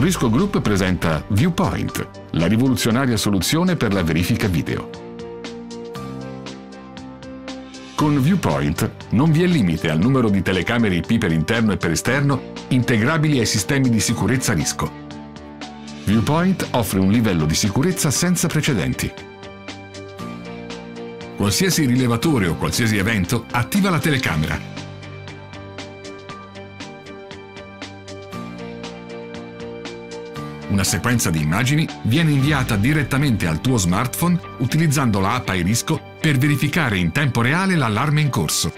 Risco Group presenta Viewpoint, la rivoluzionaria soluzione per la verifica video. Con Viewpoint non vi è limite al numero di telecamere IP per interno e per esterno integrabili ai sistemi di sicurezza Risco. Viewpoint offre un livello di sicurezza senza precedenti. Qualsiasi rilevatore o qualsiasi evento attiva la telecamera. Una sequenza di immagini viene inviata direttamente al tuo smartphone utilizzando la app iRisco per verificare in tempo reale l'allarme in corso.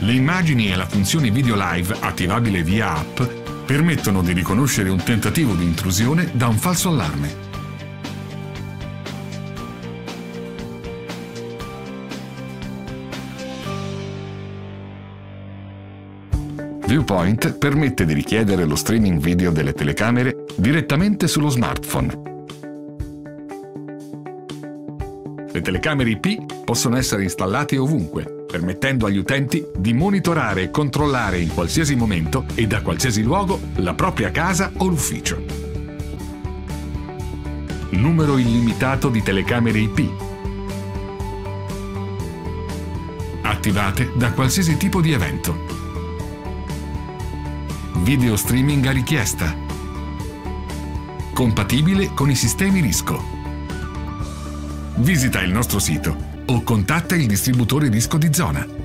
Le immagini e la funzione video live attivabile via app permettono di riconoscere un tentativo di intrusione da un falso allarme. Viewpoint permette di richiedere lo streaming video delle telecamere direttamente sullo smartphone. Le telecamere IP possono essere installate ovunque, permettendo agli utenti di monitorare e controllare in qualsiasi momento e da qualsiasi luogo la propria casa o l'ufficio. Numero illimitato di telecamere IP, attivate da qualsiasi tipo di evento. Video streaming a richiesta, compatibile con i sistemi Risco. Visita il nostro sito o contatta il distributore Risco di zona.